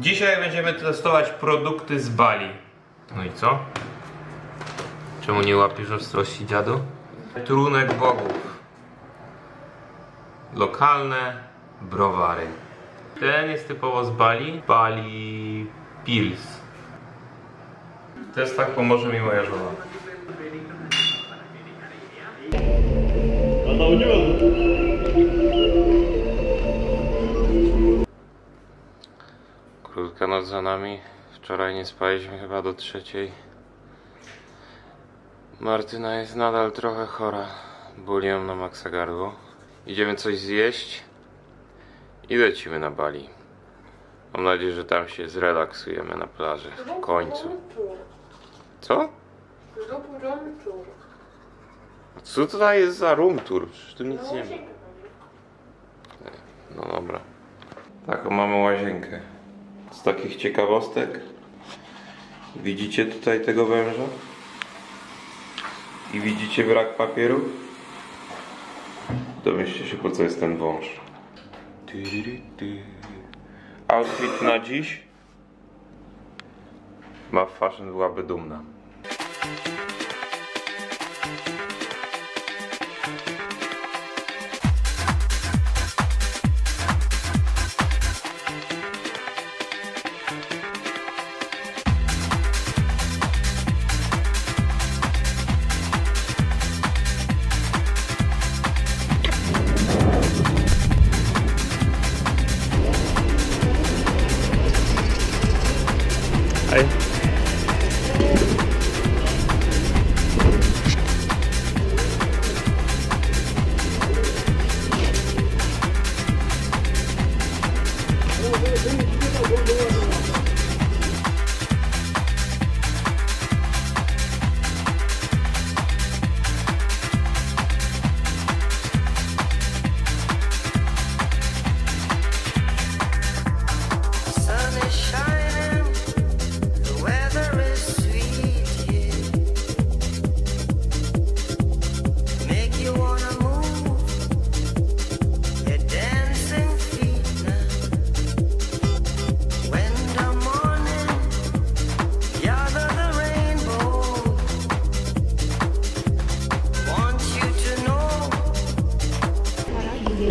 Dzisiaj będziemy testować produkty z Bali. No i co? Czemu nie łapiesz ostrości, dziadu? Trunek bogów. Lokalne browary. Ten jest typowo z Bali. Bali Pils. Też tak pomoże mi moja żona. Krótka noc za nami. Wczoraj nie spaliśmy chyba do 3:00. Martyna jest nadal trochę chora. Boli ją na maksa gardło. Idziemy coś zjeść i lecimy na Bali. Mam nadzieję, że tam się zrelaksujemy na plaży. W końcu. Co? Co tutaj jest za room tour? Przecież tu nic nie ma. No dobra. Taką mamy łazienkę. Z takich ciekawostek. Widzicie tutaj tego węża? I widzicie brak papieru? Domyślcie się, po co jest ten wąż. Outfit na dziś. Bath Fashion byłaby dumna.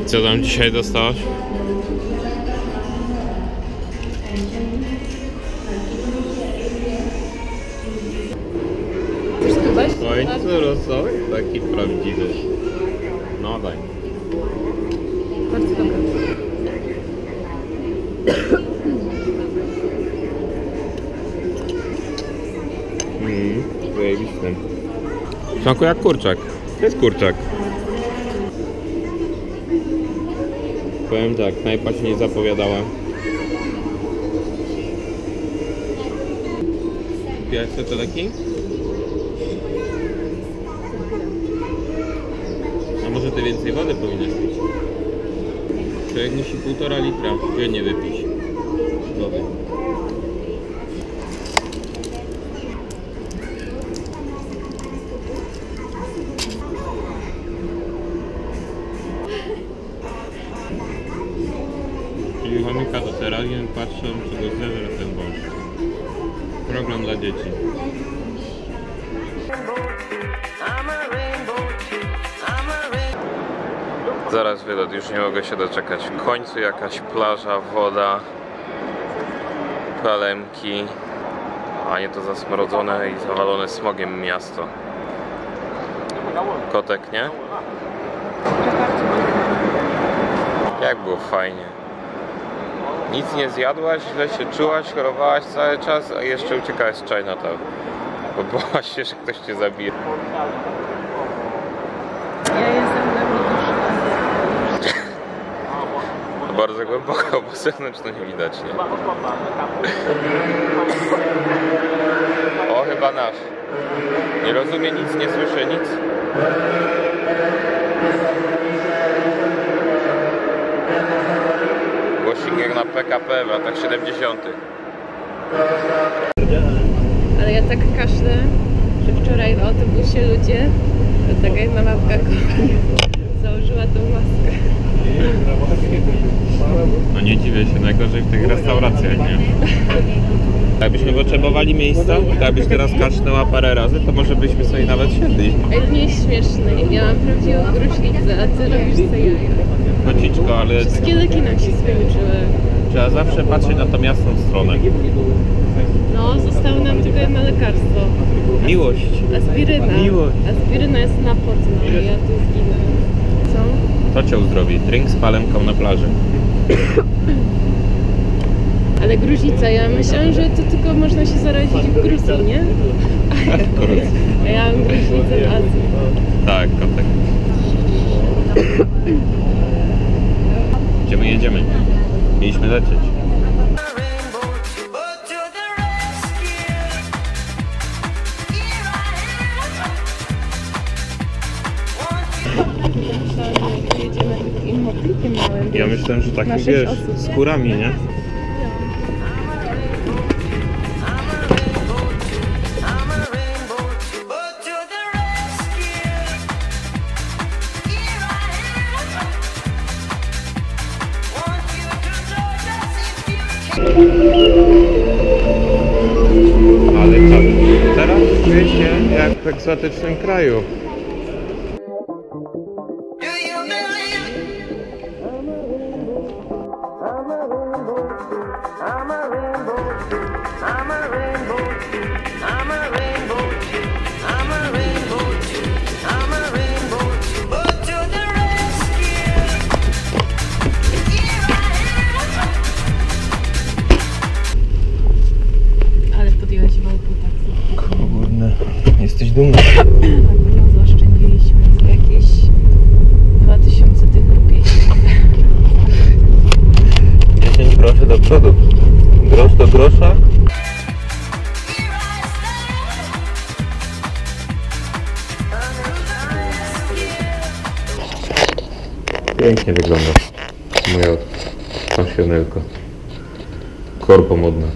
Co tam dzisiaj dostałaś? W końcu rosoł taki prawdziwy. No daj. Bardzo dobre. Zajebiste. Smakuje jak kurczak. To jest kurczak. Powiem tak, knajpa się nie zapowiadała. Pijałeś te leki? A może ty więcej wody powinieneś pić? Człowiek musi 1,5 litra dziennie wypić wody. Chomika do terarium patrzą, czego zleżę ten wąż. Program dla dzieci. Zaraz wylot, już nie mogę się doczekać. W końcu jakaś plaża, woda, palemki, a nie to zasmrodzone i zawalone smogiem miasto. Kotek, nie? Jak było fajnie. Nic nie zjadłaś, źle się czułaś, chorowałaś cały czas, a jeszcze uciekałaś z Chinatown. Bo bałaś się, że ktoś cię zabije. Ja jestem głęboko. Bardzo głęboko, bo zewnątrz to nie widać, nie? O, chyba nasz. Nie rozumie nic, nie słyszy nic. Jak na PKP w latach 70. Ale ja tak kaszlę, że wczoraj w autobusie ludzie, dlatego jak mama w Gargo założyła tą maskę. No nie dziwię się, najgorzej w tych restauracjach, nie? Jakbyśmy potrzebowali miejsca, to jakbyś teraz kasznęła parę razy, to może byśmy sobie nawet siedli. Ej, nie jest śmieszne, ja mam prawdziwą gruźlicę, a ty robisz sobie jaja. Kociczko, ale... Wszystkie leki nam się skończyły. Trzeba zawsze patrzeć na tą jasną stronę. No, zostało nam tylko jedno lekarstwo. Miłość. Aspiryna. Miłość. Aspiryna jest na potno, a ja tu zginę. Co? To cię uzdrowi. Drink z palemką na plaży. Ale gruźlica, ja myślałam, że to tylko można się zarazić w Gruzji, nie? A ja mam gruźlicę w Azji. Tak, kontakt. Gdzie my jedziemy? Mieliśmy lecieć. Ja myślałem, że takim, wiesz, z kurami, nie? Ale co? Teraz czuję się jak w egzotycznym kraju. Pięknie wygląda moja pasjonelka. Korpo modna.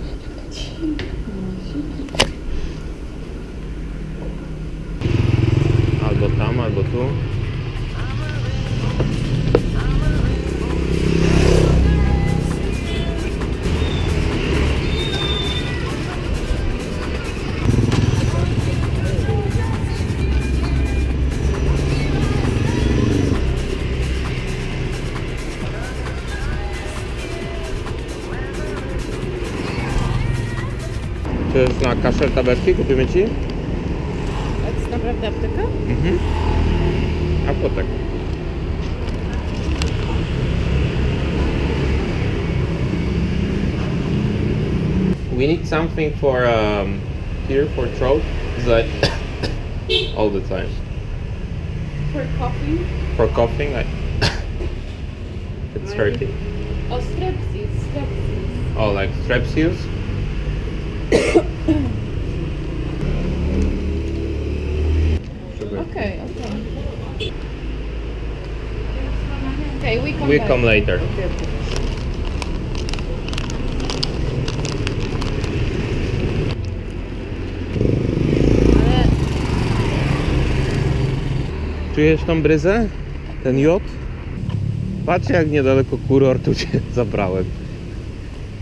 Albo tam, albo tu. To jest na kaszel tabelki, kupimy ci? A to jest naprawdę apteka? Mhm. Apotek. We need something for here for throat, like all the time. For coughing? For coughing, like it's hurting. Oh, strepsils, strepsils. Oh, like strepsils? Okay, we come later. Okay. Czujesz tą bryzę? Ten jod? Patrz, jak niedaleko kurortu cię zabrałem.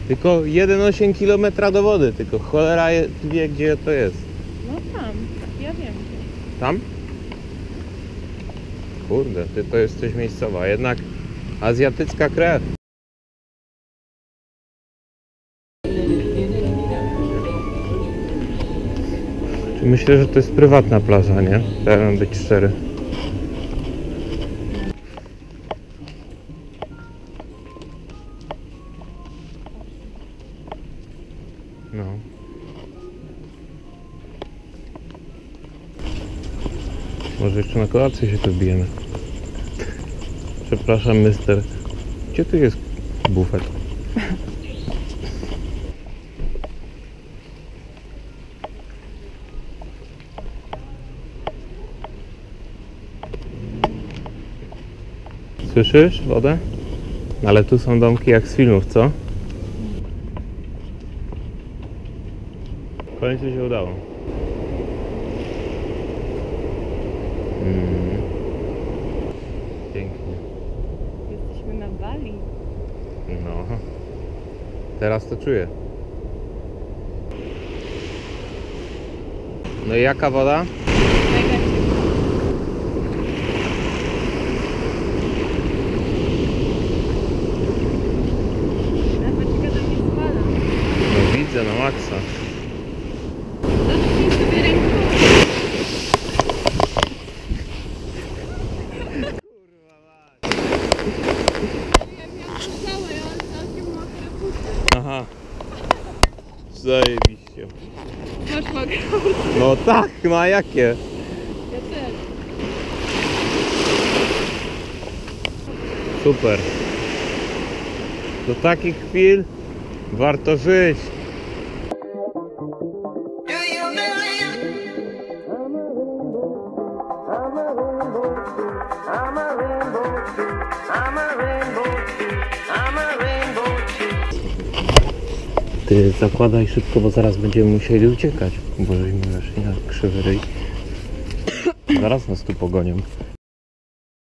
Tylko 1,8 km do wody, tylko cholera wie, gdzie to jest. No tam, ja wiem. Tam? Kurde, ty to jesteś miejscowa, jednak azjatycka krew. Myślę, że to jest prywatna plaża, nie? Chciałem być szczery. Może jeszcze na kolację się tu bijemy. Przepraszam, mister. Gdzie tu jest bufet? Słyszysz wodę? Ale tu są domki jak z filmów, co? W końcu się udało. Pięknie. Jesteśmy Bali. No. Teraz to czuję. No i jaka woda? Mega ciepła. Nawet ciekawe, że mnie spada. No widzę, na maksa. Dotknij sobie ręką. Kurwa mać. Jak miałam cały, ja mam całkiem mokre buty. Aha. Zajebiście. Masz mokre buty. No tak, ma jakie? Ja też. Super. Do takich chwil warto żyć. Ty zakładaj szybko, bo zaraz będziemy musieli uciekać, bo żeśmy weszli na krzywy ryj. Zaraz nas tu pogonią.